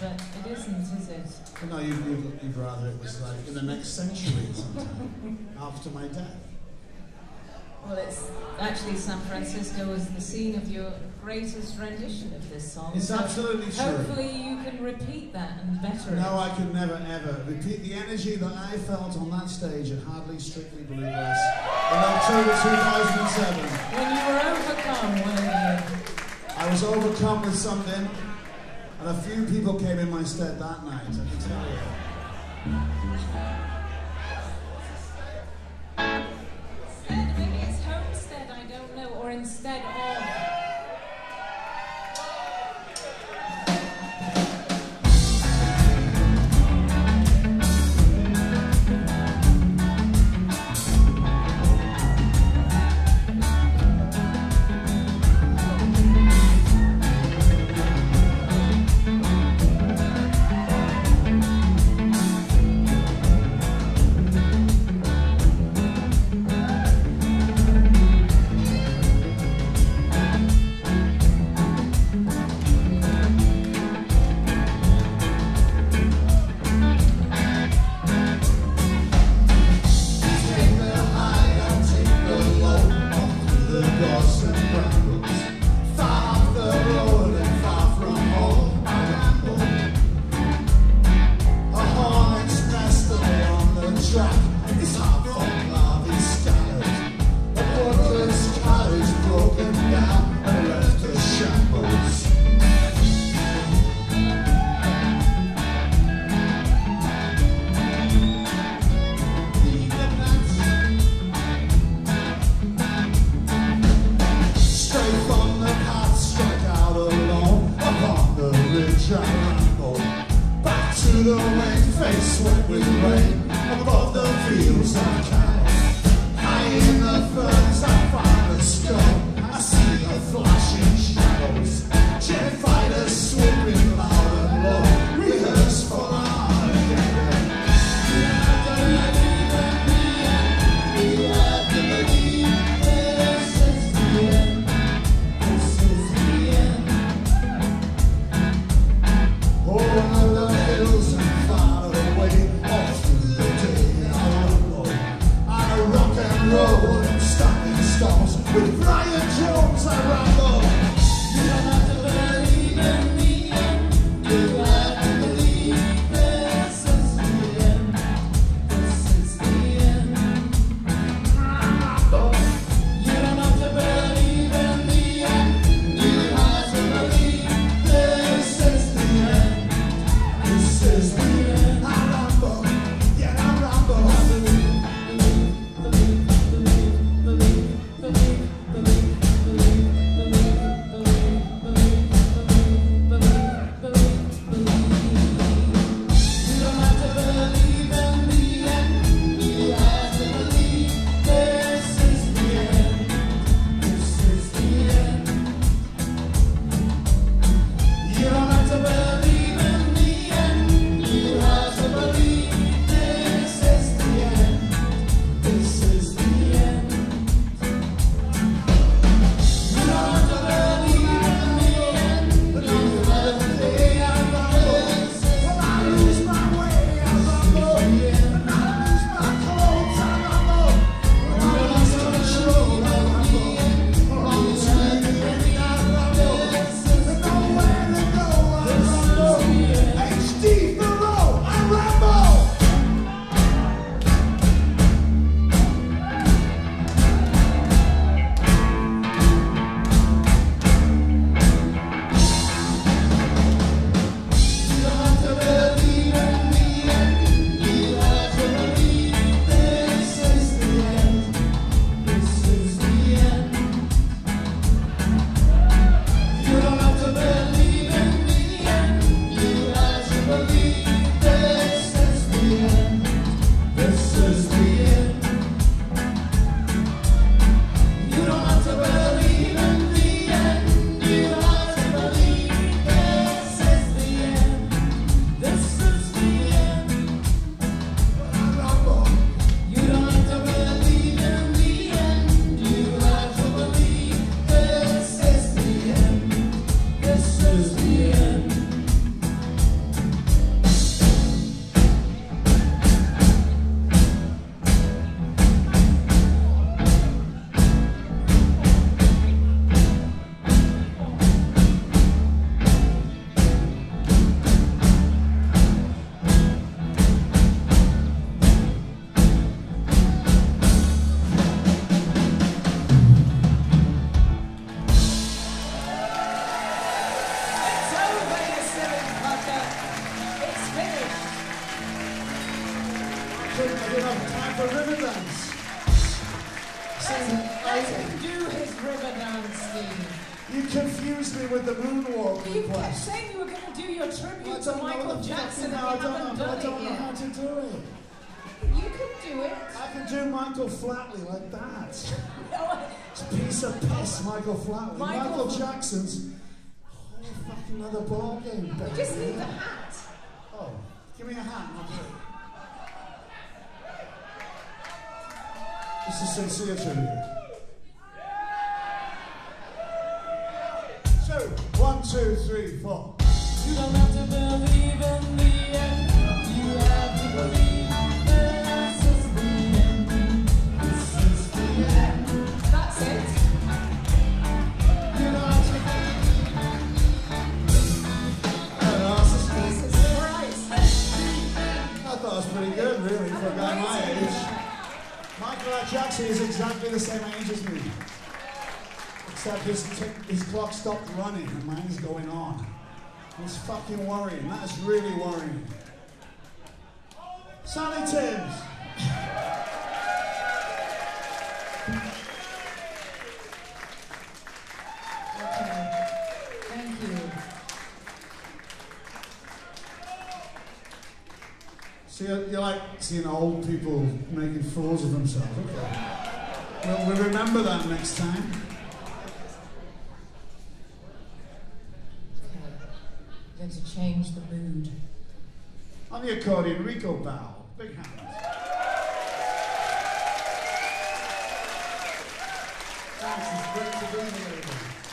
but it isn't, is it? No, you'd rather it was like in the next century sometime, after my death. Well, it's actually San Francisco was the scene of your greatest rendition of this song. It's so absolutely true. Hopefully you can repeat that and better it. No, I could never, ever repeat the energy that I felt on that stage at Hardly Strictly Bluegrass in October 2007. When you were overcome, weren't you? I was overcome with something, and a few people came in my stead that night, I can tell you. Instead of Let him do his ribbon dance, Steve. You confused me with the moonwalk request. You kept saying you were going to do your tribute to Michael Jackson, and I don't know how to do it. You can do it. I can do Michael Flatley like that. It's a piece of piss, Michael Flatley. Michael Jackson's whole fucking other ballgame. You just need the hat. Oh, give me a hat, Michael. This is sincere tribute. So, 1, 2, 3, 4. You don't have to believe in the end. You have to believe. Jackson is exactly the same age as me, except his clock stopped running and mine's going on. It's fucking worrying. That's really worrying. Sally Timms. Okay. Thank you. So you're like seeing old people making fools of themselves. Okay. Well, we'll remember that next time. Okay. I'm going to change the mood. On the accordion, Rico Bell. Big hand. Thanks, it's great to be here.